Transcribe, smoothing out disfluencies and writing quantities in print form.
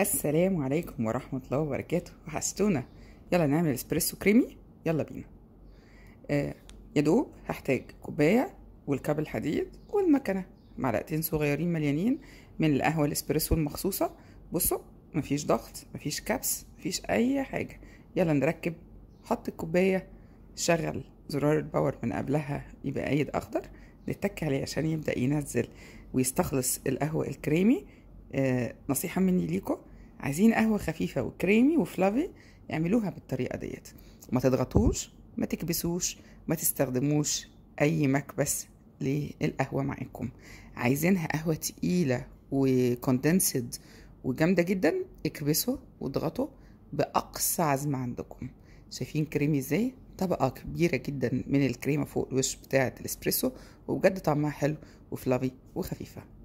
السلام عليكم ورحمة الله وبركاته. وحشتونا. يلا نعمل اسبريسو كريمي، يلا بينا. يا دوب هحتاج كوباية والكاب الحديد والمكنة، معلقتين صغيرين مليانين من القهوة الاسبريسو المخصوصة. بصوا مفيش ضغط، مفيش كبس، مفيش اي حاجة. يلا نركب، حط الكوباية، شغل زرار الباور من قبلها يبقى أيد أخضر، نتك عليه عشان يبدأ ينزل ويستخلص القهوة الكريمي. نصيحة مني ليكم، عايزين قهوة خفيفة وكريمي وفلافي يعملوها بالطريقة ديت. ما تضغطوش، ما تكبسوش، ما تستخدموش أي مكبس للقهوة معاكم. عايزينها قهوة تقيلة وكوندنسد وجامدة جدا، اكبسوا واضغطوا بأقصى عزم عندكم. شايفين كريمي ازاي؟ طبقة كبيرة جدا من الكريمة فوق الوش بتاعة الاسبريسو، وبجد طعمها حلو وفلافي وخفيفة.